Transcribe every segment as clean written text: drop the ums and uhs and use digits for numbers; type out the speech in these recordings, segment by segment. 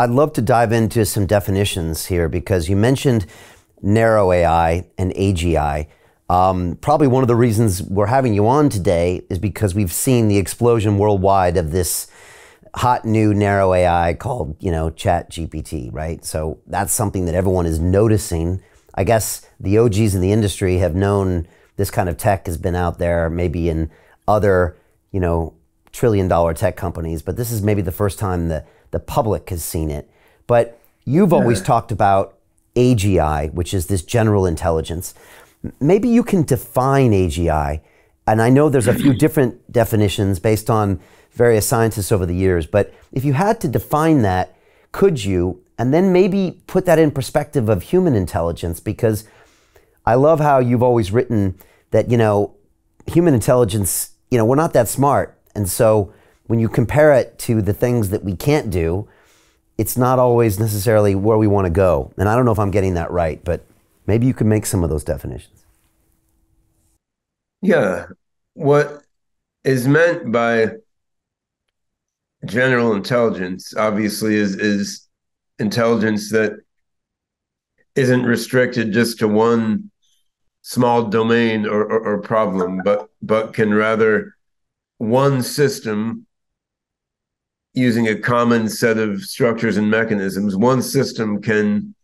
I'd love to dive into some definitions here, because you mentioned narrow AI and AGI. Probably one of the reasons we're having you on today is because we've seen the explosion worldwide of this hot new narrow AI called, you know, ChatGPT, right? So that's something that everyone is noticing. I guess the OGs in the industry have known this kind of tech has been out there, maybe in other, you know, trillion-dollar tech companies, but this is maybe the first time that the public has seen it. But you've always talked about AGI, which is this general intelligence. Maybe you can define AGI, and I know there's a few different definitions based on various scientists over the years, but if you had to define that, could you? And then maybe put that in perspective of human intelligence, because I love how you've always written that, you know, human intelligence, you know, we're not that smart. And so when you compare it to the things that we can't do, it's not always necessarily where we want to go. And I don't know if I'm getting that right, but maybe you can make some of those definitions. Yeah. What is meant by general intelligence, obviously, is intelligence that isn't restricted just to one small domain or problem, but can rather one system using a common set of structures and mechanisms. One system can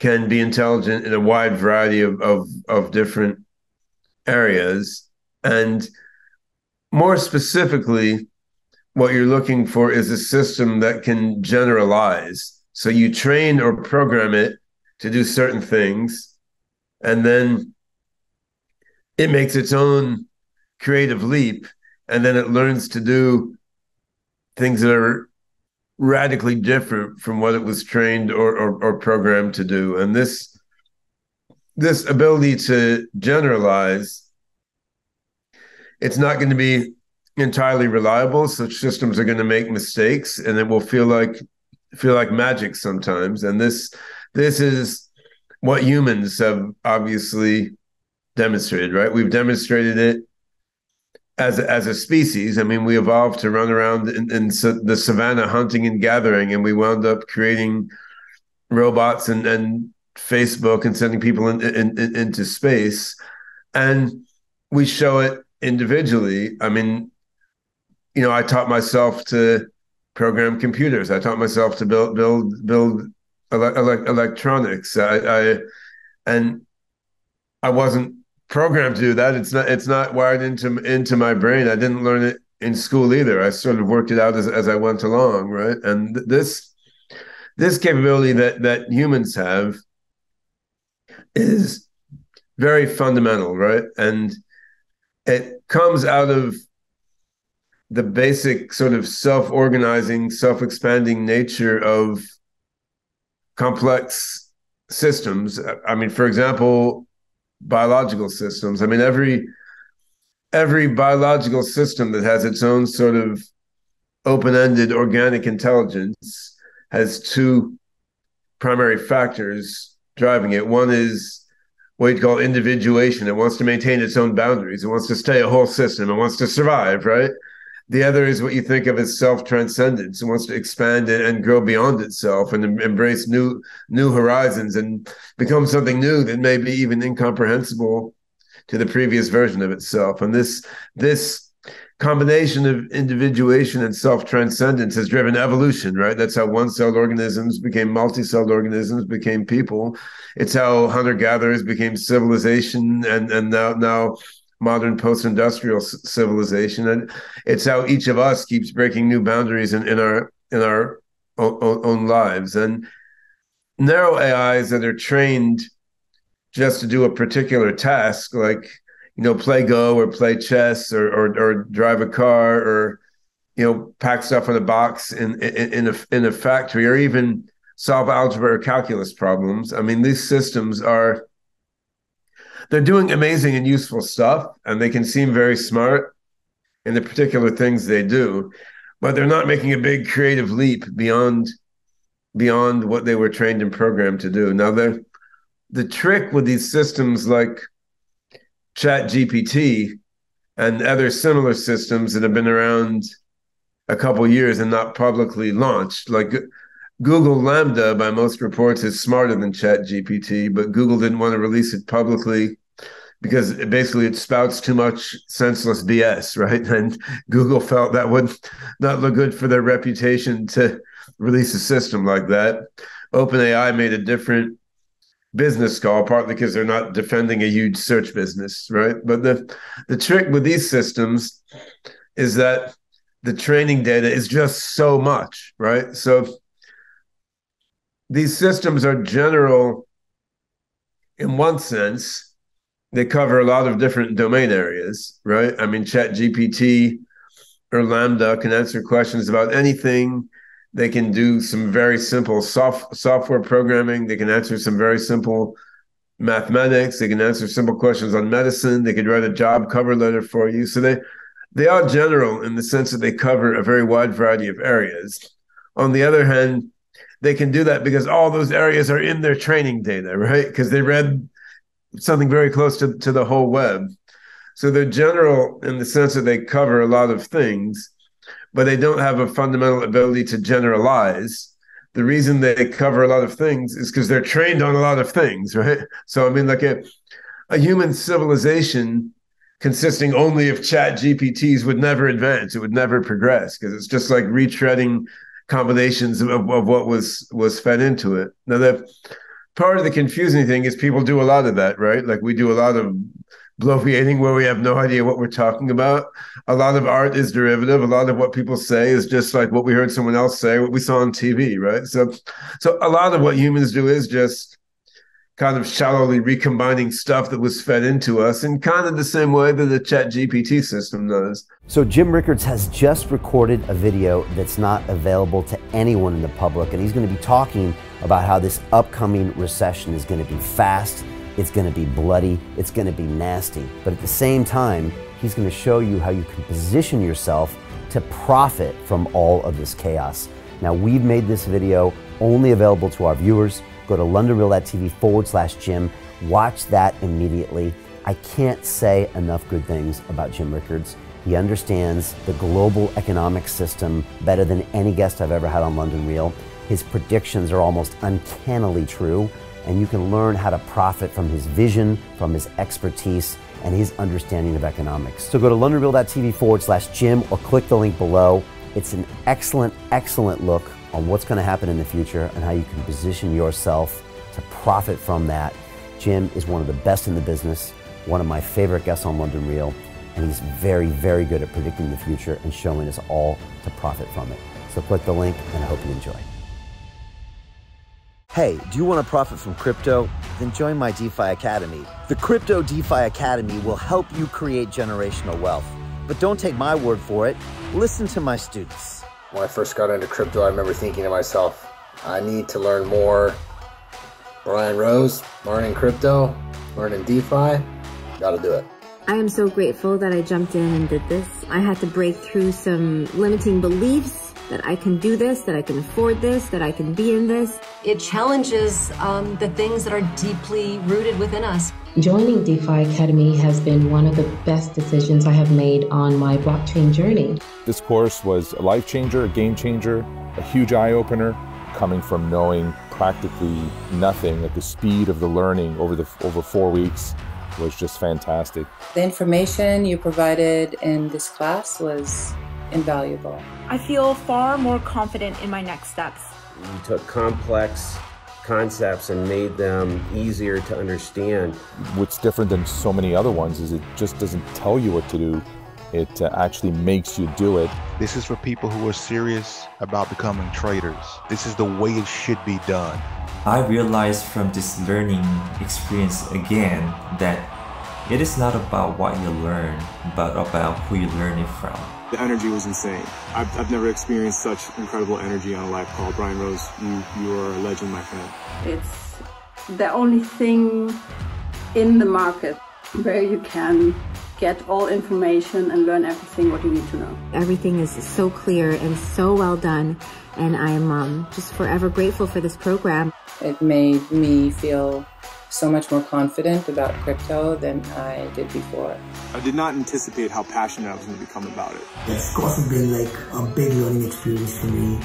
be intelligent in a wide variety of different areas. And more specifically, what you're looking for is a system that can generalize. So you train or program it to do certain things, and then it makes its own creative leap, and then it learns to do things that are radically different from what it was trained or programmed to do. And this ability to generalize, it's not going to be entirely reliable. Such systems are going to make mistakes, and it will feel like magic sometimes. And this is what humans have obviously demonstrated, right? We've demonstrated it as a species. I mean, we evolved to run around in the savannah hunting and gathering, and we wound up creating robots and Facebook and sending people into space. And we show it individually. I mean, you know, I taught myself to program computers. I taught myself to build electronics. I wasn't programmed to do that. It's not wired into my brain. I didn't learn it in school either. I sort of worked it out as I went along, right? And this capability that humans have is very fundamental, right? And it comes out of the basic sort of self-organizing, self-expanding nature of complex systems. I mean, for example, biological systems. I mean, every biological system that has its own sort of open-ended organic intelligence has two primary factors driving it. One is what you'd call individuation. It wants to maintain its own boundaries. It wants to stay a whole system. It wants to survive, right? The other is what you think of as self-transcendence. It wants to expand it and grow beyond itself and embrace new horizons and become something new that may be even incomprehensible to the previous version of itself. And this combination of individuation and self-transcendence has driven evolution, right? That's how one-celled organisms became multi-celled organisms, became people. It's how hunter-gatherers became civilization and now modern post-industrial civilization, and it's how each of us keeps breaking new boundaries in our own lives. And narrow AIs that are trained just to do a particular task, like, you know, play Go or play chess or drive a car, or, you know, pack stuff in a box in a factory, or even solve algebra or calculus problems. I mean, these systems are. They're doing amazing and useful stuff, and they can seem very smart in the particular things they do, but they're not making a big creative leap beyond what they were trained and programmed to do. Now, the trick with these systems like ChatGPT and other similar systems that have been around a couple years and not publicly launched, like Google Lambda, by most reports, is smarter than ChatGPT, but Google didn't want to release it publicly because basically it spouts too much senseless BS, right? And Google felt that would not look good for their reputation to release a system like that. OpenAI made a different business call, partly because they're not defending a huge search business, right? But the trick with these systems is that the training data is just so much, right? So these systems are general in one sense. They cover a lot of different domain areas, right? I mean, ChatGPT or Lambda can answer questions about anything. They can do some very simple software programming. They can answer some very simple mathematics. They can answer simple questions on medicine. They could write a job cover letter for you. So they are general in the sense that they cover a very wide variety of areas. On the other hand, they can do that because all those areas are in their training data, right? Because they read something very close to the whole web. So they're general in the sense that they cover a lot of things, but they don't have a fundamental ability to generalize. The reason they cover a lot of things is because they're trained on a lot of things, right? So, I mean, like a human civilization consisting only of ChatGPTs would never advance. It would never progress because it's just like retreading combinations of what was fed into it. Now, part of the confusing thing is people do a lot of that, right? Like we do a lot of bloviating where we have no idea what we're talking about. A lot of art is derivative. A lot of what people say is just like what we heard someone else say, what we saw on TV, right? So a lot of what humans do is just kind of shallowly recombining stuff that was fed into us in kind of the same way that the ChatGPT system does. So Jim Rickards has just recorded a video that's not available to anyone in the public, and he's going to be talking about how this upcoming recession is going to be fast, it's going to be bloody, it's going to be nasty. But at the same time, he's going to show you how you can position yourself to profit from all of this chaos. Now, we've made this video only available to our viewers. Go to londonreal.tv/Jim. Watch that immediately. I can't say enough good things about Jim Rickards. He understands the global economic system better than any guest I've ever had on London Real. His predictions are almost uncannily true, and you can learn how to profit from his vision, from his expertise, and his understanding of economics. So go to londonreal.tv/Jim or click the link below. It's an excellent, excellent look on what's going to happen in the future and how you can position yourself to profit from that. Jim is one of the best in the business, one of my favorite guests on London Real, and he's very, very good at predicting the future and showing us all to profit from it. So click the link and I hope you enjoy. Hey, do you want to profit from crypto? Then join my DeFi Academy. The Crypto DeFi Academy will help you create generational wealth. But don't take my word for it. Listen to my students. When I first got into crypto, I remember thinking to myself, I need to learn more. Brian Rose, learning crypto, learning DeFi, gotta do it. I am so grateful that I jumped in and did this. I had to break through some limiting beliefs that I can do this, that I can afford this, that I can be in this. It challenges the things that are deeply rooted within us. Joining DeFi Academy has been one of the best decisions I have made on my blockchain journey. This course was a life changer, a game changer, a huge eye-opener, coming from knowing practically nothing at the speed of the learning over 4 weeks. Was just fantastic. The information you provided in this class was invaluable. I feel far more confident in my next steps. You took complex concepts and made them easier to understand. What's different than so many other ones is it just doesn't tell you what to do. It actually makes you do it. This is for people who are serious about becoming traders. This is the way it should be done. I realized from this learning experience again that it is not about what you learn, but about who you learn it from. The energy was insane. I've never experienced such incredible energy on a live call. Brian Rose, you are a legend, my friend. It's the only thing in the market where you can get all information and learn everything what you need to know. Everything is so clear and so well done, and I'm just forever grateful for this program. It made me feel so much more confident about crypto than I did before. I did not anticipate how passionate I was going to become about it. This course has been like a big learning experience for me.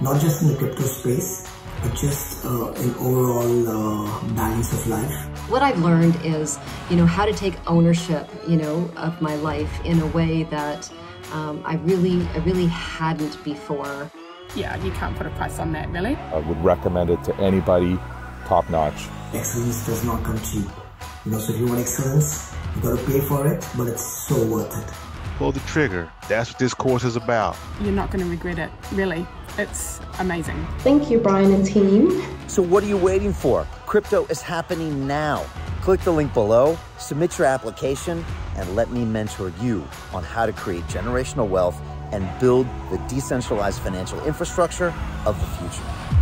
not just in the crypto space, but just an overall balance of life. What I've learned is, how to take ownership, of my life in a way that I really hadn't before. Yeah, you can't put a price on that, really. I would recommend it to anybody, top-notch. Excellence does not come cheap. So if you want excellence, you gotta pay for it, but it's so worth it. Pull the trigger. That's what this course is about. You're not gonna regret it, really. It's amazing. Thank you, Brian and team. So what are you waiting for? Crypto is happening now. Click the link below, submit your application, and let me mentor you on how to create generational wealth and build the decentralized financial infrastructure of the future.